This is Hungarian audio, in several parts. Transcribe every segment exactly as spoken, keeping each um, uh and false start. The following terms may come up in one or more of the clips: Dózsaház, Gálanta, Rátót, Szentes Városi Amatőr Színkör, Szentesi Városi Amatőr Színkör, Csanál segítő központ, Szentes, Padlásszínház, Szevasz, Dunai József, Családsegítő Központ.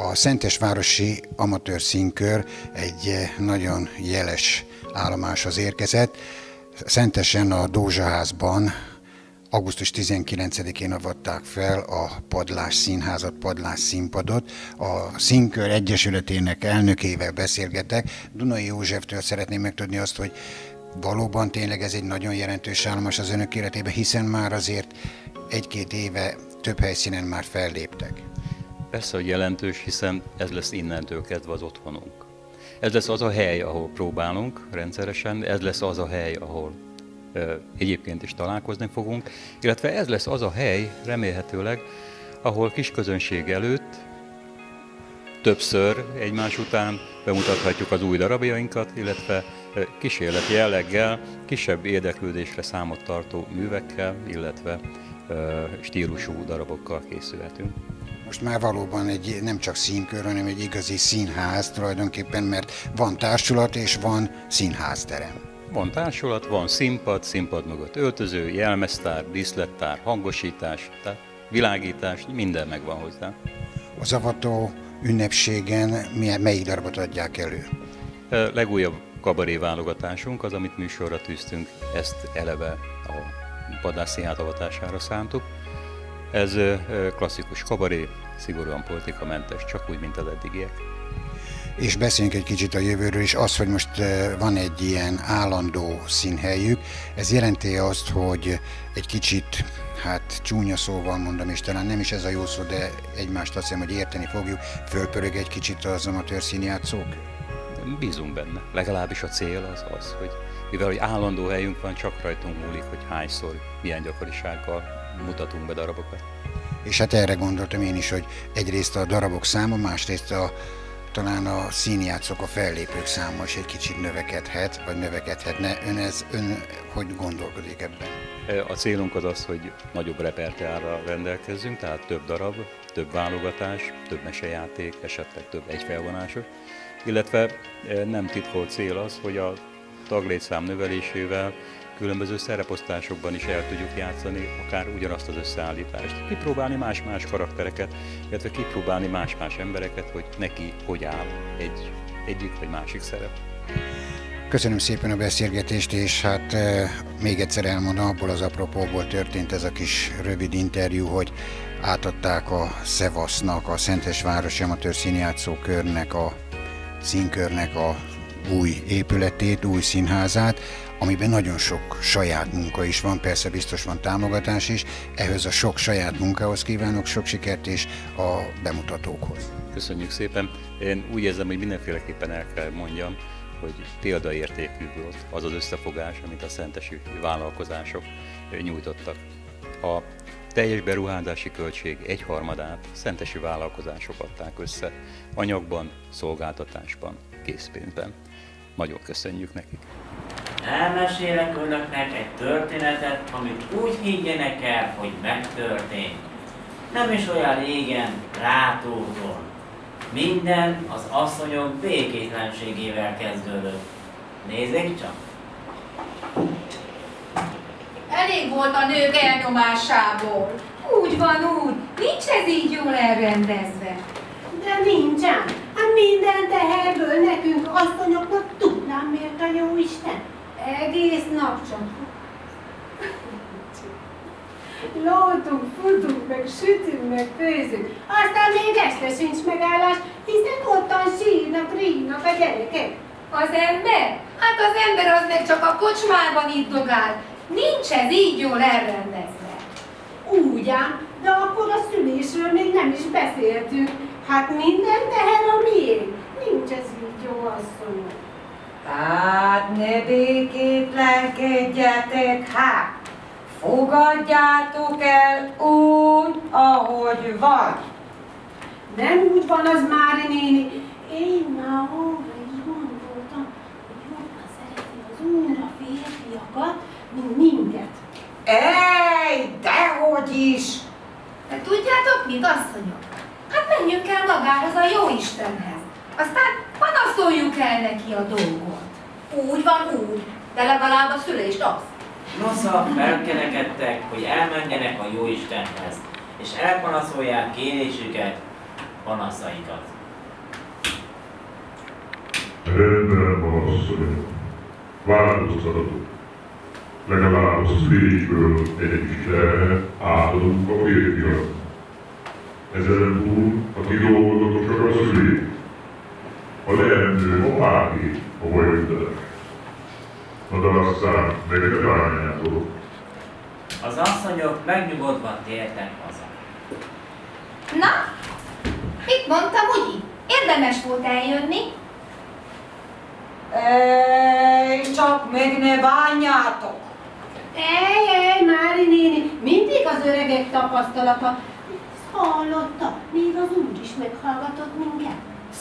A Szentes Városi Amatőr Színkör egy nagyon jeles állomáshoz érkezett. Szentesen a Dózsaházban augusztus tizenkilencedikén avatták fel a Padlásszínházat, Padlásszínpadot. A Színkör Egyesületének elnökével beszélgetek. Dunai Józseftől szeretném megtudni azt, hogy valóban tényleg ez egy nagyon jelentős állomás az önök életében, hiszen már azért egy-két éve több helyszínen már felléptek. Persze, hogy jelentős, hiszen ez lesz innentől kezdve az otthonunk. Ez lesz az a hely, ahol próbálunk rendszeresen, ez lesz az a hely, ahol ö, egyébként is találkozni fogunk, illetve ez lesz az a hely, remélhetőleg, ahol kisközönség előtt többször egymás után bemutathatjuk az új darabjainkat, illetve kísérleti jelleggel, kisebb érdeklődésre számot tartó művekkel, illetve ö, stílusú darabokkal készülhetünk. Most már valóban egy, nem csak színkör, hanem egy igazi színház tulajdonképpen, mert van társulat és van színházterem. Van társulat, van színpad, színpad mögött öltöző, jelmeztár, díszlettár, hangosítás, világítás, minden megvan hozzá. A zavató ünnepségen melyik darabot adják elő? A legújabb kabaré válogatásunk az, amit műsorra tűztünk, ezt eleve a Padlásszínház avatására szántuk. Ez klasszikus kabaré, szigorúan politikamentes, csak úgy, mint az eddigiek. És beszéljünk egy kicsit a jövőről is. Az, hogy most van egy ilyen állandó színhelyük, ez jelenti azt, hogy egy kicsit, hát csúnya szóval mondom, és talán nem is ez a jó szó, de egymást azt hiszem, hogy érteni fogjuk, fölpörög egy kicsit az amatőr színjátszók? Bízunk benne. Legalábbis a cél az az, hogy mivel hogy állandó helyünk van, csak rajtunk múlik, hogy hányszor, milyen gyakorisággal mutatunk be darabokat. És hát erre gondoltam én is, hogy egyrészt a darabok száma, másrészt a, talán a színjátszók, a fellépők száma is egy kicsit növekedhet, vagy növekedhetne. Ön, ez, ön hogy gondolkodik ebben? A célunk az az, hogy nagyobb repertoárral rendelkezzünk, tehát több darab, több válogatás, több mesejáték, esetleg több egyfelvonásos, illetve nem titkolt cél az, hogy a taglétszám növelésével különböző szereposztásokban is el tudjuk játszani, akár ugyanazt az összeállítást. Kipróbálni más-más karaktereket, illetve kipróbálni más-más embereket, hogy neki hogy áll egy, egyik vagy másik szerep. Köszönöm szépen a beszélgetést, és hát e, még egyszer elmondom, abból az apropóból történt ez a kis rövid interjú, hogy átadták a Szevasznak, a Szentes Városi Amatőr Színjátszókörnek, a színkörnek a új épületét, új színházát, amiben nagyon sok saját munka is van, persze biztos van támogatás is. Ehhez a sok saját munkához kívánok sok sikert és a bemutatókhoz. Köszönjük szépen. Én úgy érzem, hogy mindenféleképpen el kell mondjam, hogy példaértékű volt az az összefogás, amit a szentesi vállalkozások nyújtottak. A teljes beruházási költség egyharmadát szentesi vállalkozások adták össze anyagban, szolgáltatásban, készpénzben. Nagyon köszönjük nekik. Elmesélek önöknek egy történetet, amit úgy higgyenek el, hogy megtörtént. Nem is olyan régen, Rátóton. Minden az asszonyok békétlenségével kezdődött. Nézzék csak! Elég volt a nők elnyomásából. Úgy van úgy, nincs ez így jól elrendezve. De nincsen. Hát minden teherből nekünk asszonyoknak tudnám miért a jó Isten. Egész nap csak. Lótunk, futunk, meg sütünk, meg főzünk. Aztán még este sincs megállás, hiszen ottan sírnak, rívnak a gyerekek. Az ember? Hát az ember az meg csak a kocsmában iddogál. Nincs ez így jól elrendezve. Ugyan, de akkor a szülésről még nem is beszéltünk. Hát minden teher a miénk. Nincs ez így jó, asszonyok. Hát ne békétlenkedjetek, hát! Fogadjátok el úgy, ahogy van. Nem úgy van az, Mári néni. Én már arra is gondoltam, hogy jobban szereti az újra férfiakat, mint minket. Ej, dehogy is! De tudjátok mit, asszonyok? Hát menjünk el magához a jó Istenhez. Aztán panaszoljuk el neki a dolgot. Úgy van úgy, de legalább a szülést az. Nosza, felkenekedtek, hogy elmenjenek a Jóistenhez, és elpanaszolják kérésüket, panaszaikat. Rendben van, asszonyom. Változtatunk. Legalább a szülésből egy istenre áldozunk a férfiak. Ezen túl a ti dolgozatosak a szülék. A leendő apáké, ahol jöttetek. Na de aztán meg egy lányától. Az asszonyok megnyugodva tértek haza. Na, mit mondta Bugyi? Érdemes volt eljönni? Ej, csak meg ne bánjátok! Ej, ej, Mári néni, mindig az öregek tapasztalata. Ezt hallotta, még az úr is meghallgatott minket.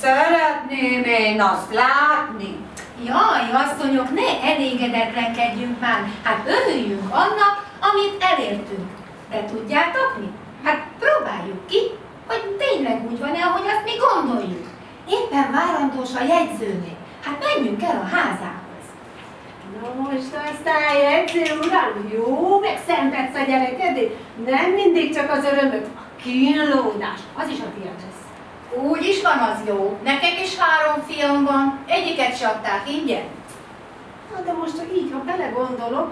Szeretném én azt látni. Jaj, asszonyok, ne elégedetlenkedjünk már. Hát örüljünk annak, amit elértünk. De tudjátok mi? Hát próbáljuk ki, hogy tényleg úgy van-e, ahogy azt mi gondoljuk. Éppen várandós a jegyzőnél. Hát menjünk el a házához. Na most aztán jegyző uram, jó, meg szenvedsz a gyerekedért. Nem mindig csak az örömök, a kínlódás, az is a fiat lesz. Úgy is van, az jó. Nekek is három fiam van, egyiket se adták ingyen. Na de most, hogy így, ha belegondolok,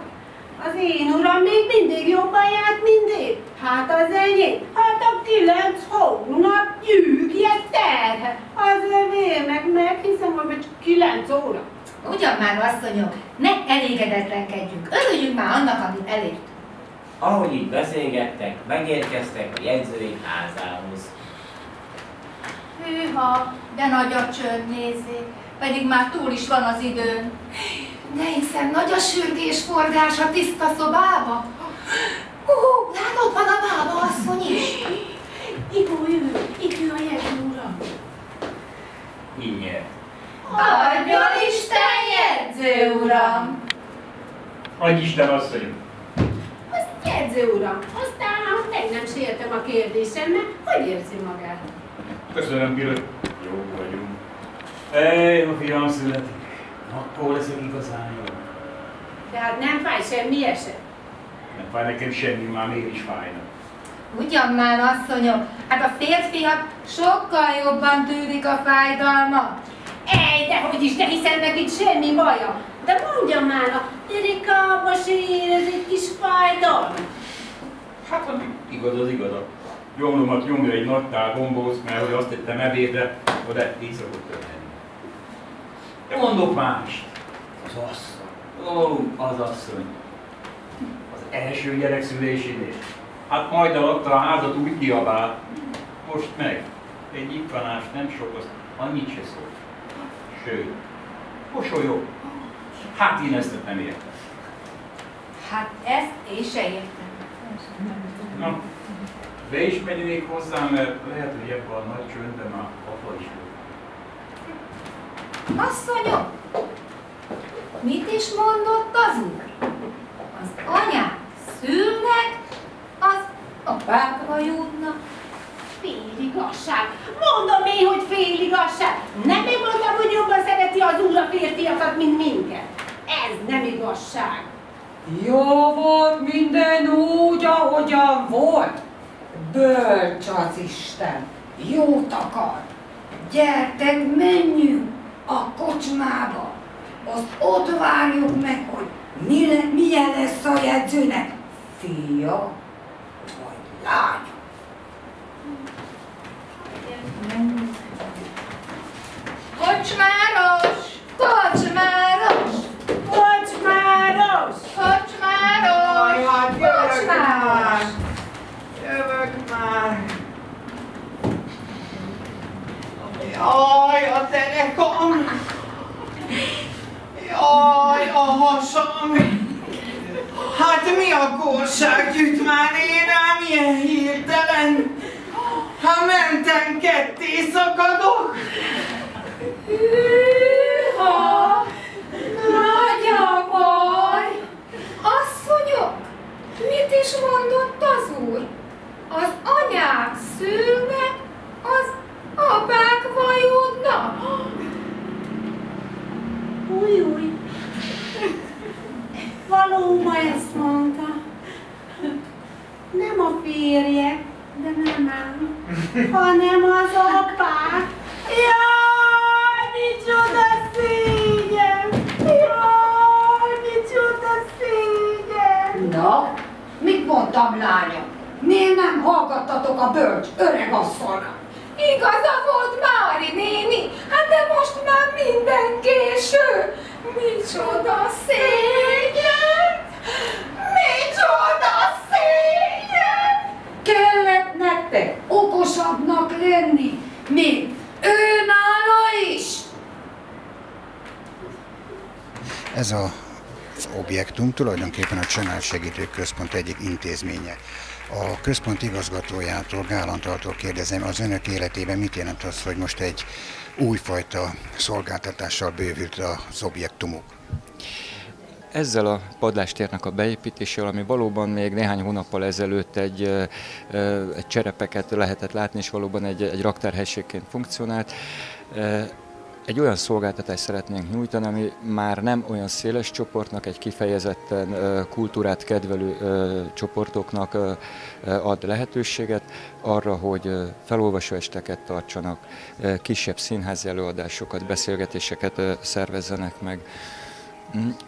az én uram még mindig jobban járt mindig. Hát az enyém, hát a kilenc hónap gyűgje terhe. Azért én meg meghiszem, hogy csak kilenc óra. Ugyan már, asszonyok, ne elégedetlenkedjünk. Örüljünk már annak, amit elért. Ahogy így beszélgettek, megérkeztek a jegyzői házához. Hűha, de nagy a csönd, nézzék, pedig már túl is van az időn. Ne hiszem, nagy a sürgésforgás a tiszta szobába. Hú, uh, hát ott van a bába asszony is. Igó, jövő, itt jön a jegyző uram. Ingyen. Adja Isten, jegyző uram! Adj Isten, asszonyom! Azt jegyző uram, aztán hát meg nem sértem a kérdésemnek, hogy érzi magát? Köszönöm, Billy. Jó vagyunk. Ej, a fiam születik. Attól leszek igazán jó. Tehát nem fáj semmi eset? Nem fáj nekem semmi, már mégis fájna. Ugyan már, asszonyok, hát a férfiak sokkal jobban tűrik a fájdalma. Ej, de hogy is, ne hiszem meg itt semmi baja. De mondja már, a Erikába se érez egy kis fájdalma. Hát az igaz, az igaz. Gyomromat nyomja egy nagy tál gombóc, mert hogy azt tettem ebédre, oda így szokott történni. De mondok mást. Az asszony. Ó, az asszony. Az első gyerek szülésénél. Hát majd alatt a házat úgy kiabál. Most meg. Egy ippanás nem sok, az annyit se szól. Sőt, mosolyog. Hát én ezt nem értem. Hát ezt én se értem. Na. Be is megyünk hozzám, mert lehet, hogy ebben a nagy csöndben már apa is volt. Asszonyom! Mit is mondott az úr? Az anyák szülnek, az apákra jutnak. Féligasság! Mondom én, hogy féligasság! Nem én mondtam, hogy jobban szereti az úr a férfiakat, mint minket. Ez nem igazság. Jó volt minden úgy, ahogyan volt. Bölcs az Isten, jót akar! Gyertek, menjünk a kocsmába! Azt ott várjuk meg, hogy milyen lesz a jegyzőnek, fia vagy lány. Kocsmáros! Kocsmáros! Kocsmáros! Kocsmáros! Kocsmáros! Jövök már! Jaj, a derekam! Jaj, a hasam! Hát mi a górság gyűjt már én rám ilyen hirtelen? Ha mentem ketté szakadok! Hűha! Nagy a baj! Asszonyok! Mit is mondott az úr? Az anyák szülnek, az apák vajudnak. Új, új. Valóban ezt mondta. Nem a férje, de nem ám, hanem az a voltam lánya. Miért nem hallgattatok a bölcs öreg asszonyra? Igaza volt Mári néni, hát de most már minden késő. Micsoda szégyen! Micsoda szégyen! Kellett nektek okosabbnak lenni, mint ő nála is! Ez a az objektum tulajdonképpen a Csanál segítő központ egyik intézménye. A központ igazgatójától, Gálantától kérdezem, az önök életében mit jelent az, hogy most egy újfajta szolgáltatással bővült az objektumuk? Ezzel a padlástérnek a beépítésével, ami valóban még néhány hónappal ezelőtt egy, egy cserepeket lehetett látni, és valóban egy, egy raktárhelységként funkcionált, egy olyan szolgáltatást szeretnénk nyújtani, ami már nem olyan széles csoportnak, egy kifejezetten kultúrát kedvelő csoportoknak ad lehetőséget arra, hogy felolvasóesteket tartsanak, kisebb színházi előadásokat, beszélgetéseket szervezzenek meg.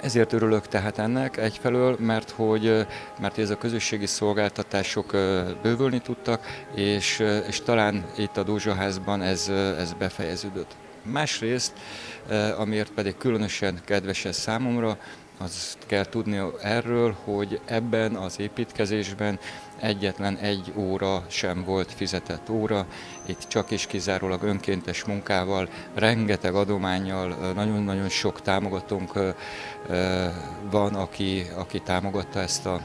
Ezért örülök tehát ennek egyfelől, mert hogy mert ez a közösségi szolgáltatások bővülni tudtak, és, és talán itt a Dózsaházban ez, ez befejeződött. Másrészt, amiért pedig különösen kedves ez számomra, azt kell tudni erről, hogy ebben az építkezésben egyetlen egy óra sem volt fizetett óra. Itt csak és kizárólag önkéntes munkával, rengeteg adománnyal, nagyon-nagyon sok támogatónk van, aki, aki támogatta ezt a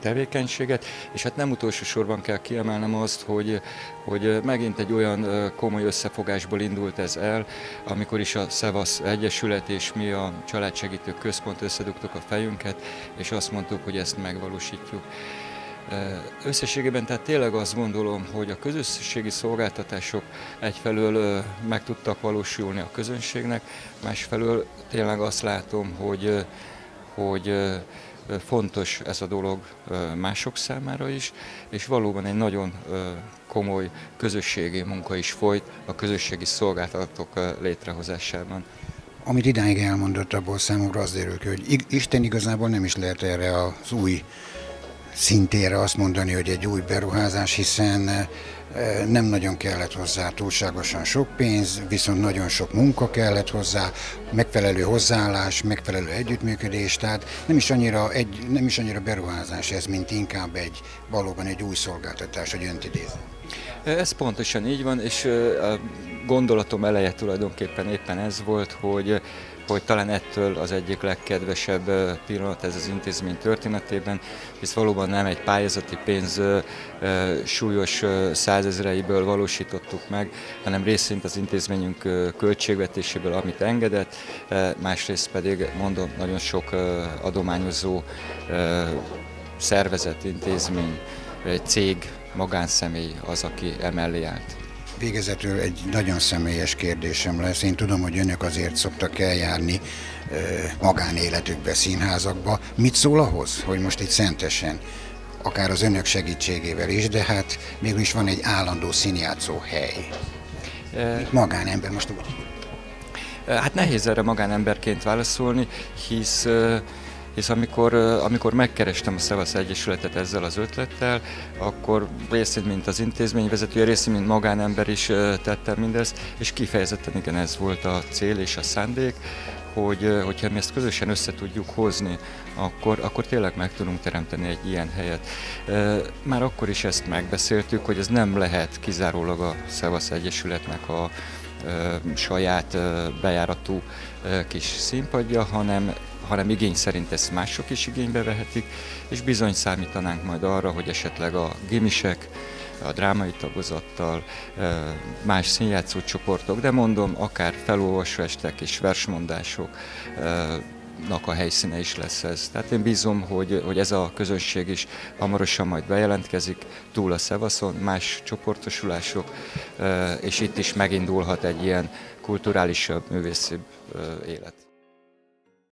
tevékenységet, és hát nem utolsó sorban kell kiemelnem azt, hogy, hogy megint egy olyan komoly összefogásból indult ez el, amikor is a Szevasz Egyesület és mi a Családsegítő Központ összedugtuk a fejünket, és azt mondtuk, hogy ezt megvalósítjuk. Összességében tehát tényleg azt gondolom, hogy a közösségi szolgáltatások egyfelől meg tudtak valósulni a közönségnek, másfelől tényleg azt látom, hogy, hogy fontos ez a dolog mások számára is, és valóban egy nagyon komoly közösségi munka is folyt a közösségi szolgáltatók létrehozásában. Amit idáig elmondott, abból számomra az derül ki, hogy Isten igazából nem is lehet erre az új szintére azt mondani, hogy egy új beruházás, hiszen nem nagyon kellett hozzá túlságosan sok pénz, viszont nagyon sok munka kellett hozzá, megfelelő hozzáállás, megfelelő együttműködés, tehát nem is annyira, egy, nem is annyira beruházás ez, mint inkább egy valóban egy új szolgáltatás, hogy önt idézem. Ez pontosan így van, és a gondolatom eleje tulajdonképpen éppen ez volt, hogy hogy talán ettől az egyik legkedvesebb pillanat ez az intézmény történetében, hisz valóban nem egy pályázati pénz súlyos százezreiből valósítottuk meg, hanem részint az intézményünk költségvetéséből, amit engedett, másrészt pedig, mondom, nagyon sok adományozó szervezet, intézmény, cég, magánszemély az, aki emellé állt. Végezetül egy nagyon személyes kérdésem lesz. Én tudom, hogy önök azért szoktak eljárni magánéletükbe, színházakba. Mit szól ahhoz, hogy most itt Szentesen, akár az önök segítségével is, de hát mégis van egy állandó színjátszóhely. Itt magánember most úgy. Hát nehéz erre magánemberként válaszolni, hisz... hisz amikor, amikor megkerestem a Szevasz Egyesületet ezzel az ötlettel, akkor részint, mint az intézményvezetője, részint, mint magánember is tettem mindezt, és kifejezetten igen, ez volt a cél és a szándék, hogy hogyha mi ezt közösen össze tudjuk hozni, akkor, akkor tényleg meg tudunk teremteni egy ilyen helyet. Már akkor is ezt megbeszéltük, hogy ez nem lehet kizárólag a Szevasz Egyesületnek a saját bejáratú kis színpadja, hanem hanem igény szerint ezt mások is igénybe vehetik, és bizony számítanánk majd arra, hogy esetleg a gimisek, a drámai tagozattal, más színjátszó csoportok, de mondom, akár felolvasóestek és versmondásoknak a helyszíne is lesz ez. Tehát én bízom, hogy, hogy ez a közönség is hamarosan majd bejelentkezik túl a Szevaszon, más csoportosulások, és itt is megindulhat egy ilyen kulturálisabb, művészibb élet.